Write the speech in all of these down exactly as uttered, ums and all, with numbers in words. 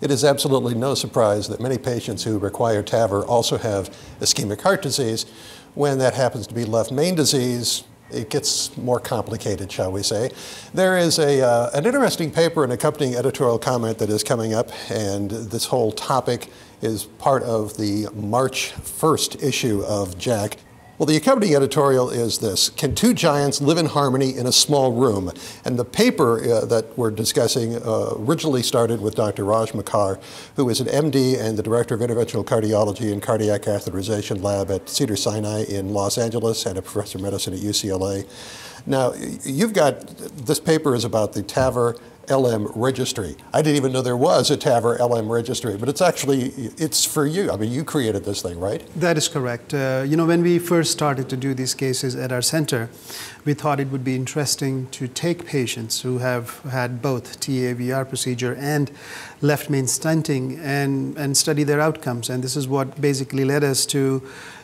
It is absolutely no surprise that many patients who require T A V R also have ischemic heart disease. When that happens to be left main disease, it gets more complicated, shall we say. There is a, uh, an interesting paper and accompanying editorial comment that is coming up, and this whole topic is part of the March first issue of J A C C. Well, the accompanying editorial is this: can two giants live in harmony in a small room? And the paper uh, that we're discussing uh, originally started with Doctor Raj Makkar, who is an M D and the Director of Interventional Cardiology and Cardiac Catheterization Lab at Cedars-Sinai in Los Angeles and a Professor of Medicine at U C L A. Now, you've got, this paper is about the T A V R L M registry. I didn't even know there was a T A V R L M registry, but it's actually, it's for you. I mean, you created this thing, right? That is correct. Uh, you know, when we first started to do these cases at our center, we thought it would be interesting to take patients who have had both T A V R procedure and left main stenting and, and study their outcomes. And this is what basically led us to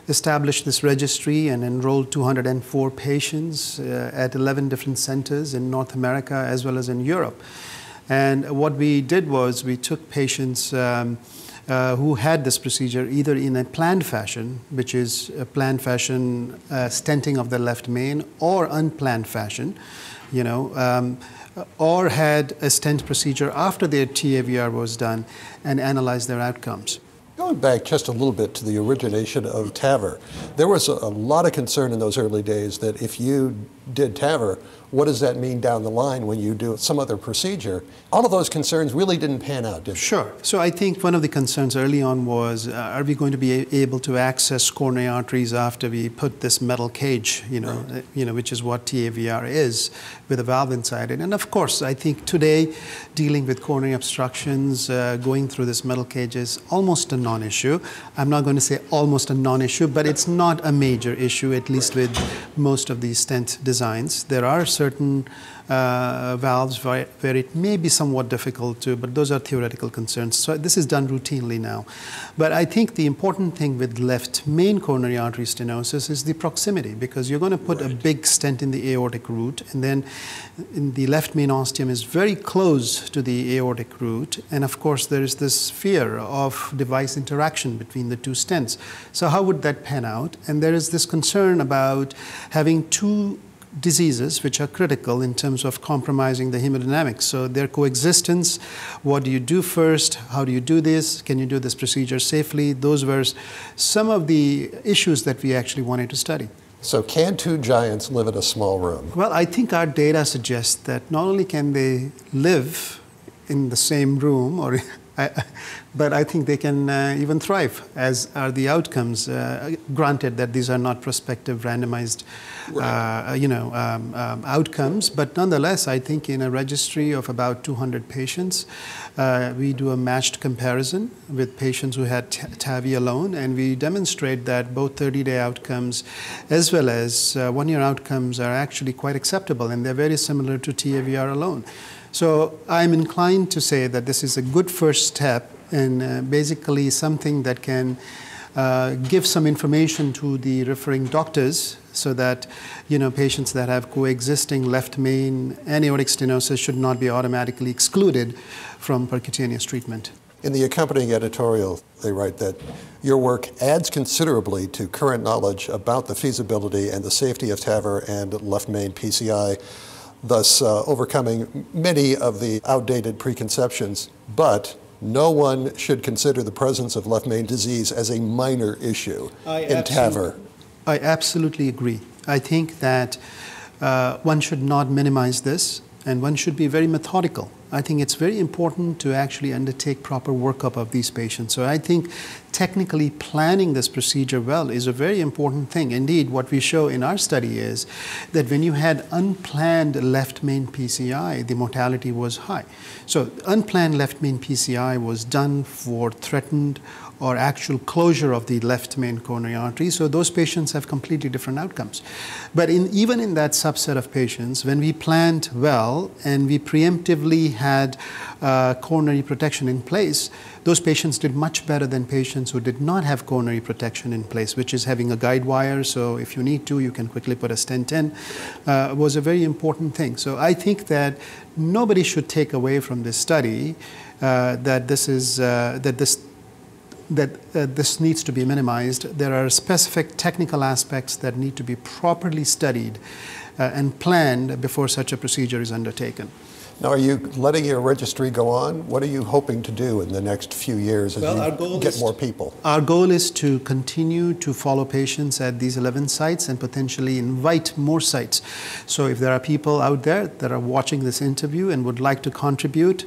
established this registry and enrolled two hundred and four patients uh, at eleven different centers in North America as well as in Europe. And what we did was we took patients um, uh, who had this procedure either in a planned fashion, which is a planned fashion uh, stenting of the left main, or unplanned fashion, you know, um, or had a stent procedure after their T A V R was done, and analyzed their outcomes. Going back just a little bit to the origination of T A V R, there was a, a lot of concern in those early days that if you did T A V R, what does that mean down the line when you do some other procedure? All of those concerns really didn't pan out, did they? Sure. So I think one of the concerns early on was, uh, are we going to be able to access coronary arteries after we put this metal cage, you know, right. uh, you know, which is what T A V R is, with a valve inside it. And of course, I think today, dealing with coronary obstructions, uh, going through this metal cage is almost a non-issue. I'm not going to say almost a non-issue, but it's not a major issue, at least with most of these stent designs. There are certain uh, valves where, where it may be somewhat difficult to, but those are theoretical concerns. So this is done routinely now. But I think the important thing with left main coronary artery stenosis is the proximity, because you're going to put right. a big stent in the aortic root, and then in the left main ostium is very close to the aortic root, and of course there is this fear of device interaction between the two stents. So how would that pan out? And there is this concern about having two diseases which are critical in terms of compromising the hemodynamics. So their coexistence, what do you do first? How do you do this? Can you do this procedure safely? Those were some of the issues that we actually wanted to study. So can two giants live in a small room? Well, I think our data suggests that not only can they live in the same room, or I, but I think they can uh, even thrive, as are the outcomes, uh, granted that these are not prospective randomized right. uh, you know, um, um, outcomes. But nonetheless, I think in a registry of about two hundred patients, uh, we do a matched comparison with patients who had T A V I alone, and we demonstrate that both thirty-day outcomes as well as uh, one-year outcomes are actually quite acceptable, and they're very similar to T A V R alone. So I'm inclined to say that this is a good first step, and uh, basically something that can uh, give some information to the referring doctors, so that, you know, patients that have coexisting left main and aortic stenosis should not be automatically excluded from percutaneous treatment. In the accompanying editorial, they write that your work adds considerably to current knowledge about the feasibility and the safety of T A V R and left main P C I, thus uh, overcoming many of the outdated preconceptions. But no one should consider the presence of left main disease as a minor issue I in T A V R. I absolutely agree. I think that uh, one should not minimize this, and one should be very methodical. I think it's very important to actually undertake proper workup of these patients. So I think technically planning this procedure well is a very important thing. Indeed, what we show in our study is that when you had unplanned left main P C I, the mortality was high. So unplanned left main P C I was done for threatened or actual closure of the left main coronary artery. So those patients have completely different outcomes. But in, even in that subset of patients, when we planned well and we preemptively had uh, coronary protection in place, those patients did much better than patients who did not have coronary protection in place, which is having a guide wire. So if you need to, you can quickly put a stent in. Uh, was a very important thing. So I think that nobody should take away from this study uh, that this is uh, that this. that uh, this needs to be minimized. There are specific technical aspects that need to be properly studied uh, and planned before such a procedure is undertaken. Now, are you letting your registry go on? What are you hoping to do in the next few years as well, you get more people? Our goal is to continue to follow patients at these eleven sites and potentially invite more sites. So if there are people out there that are watching this interview and would like to contribute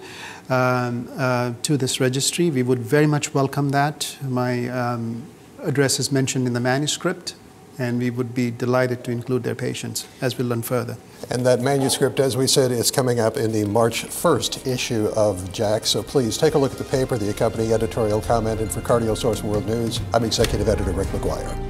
um, uh, to this registry, we would very much welcome that. My um, address is mentioned in the manuscript, and we would be delighted to include their patients as we learn further. And that manuscript, as we said, is coming up in the March first issue of J A C C, so please take a look at the paper, the accompanying editorial comment, and for CardioSource World News, I'm Executive Editor Rick McGuire.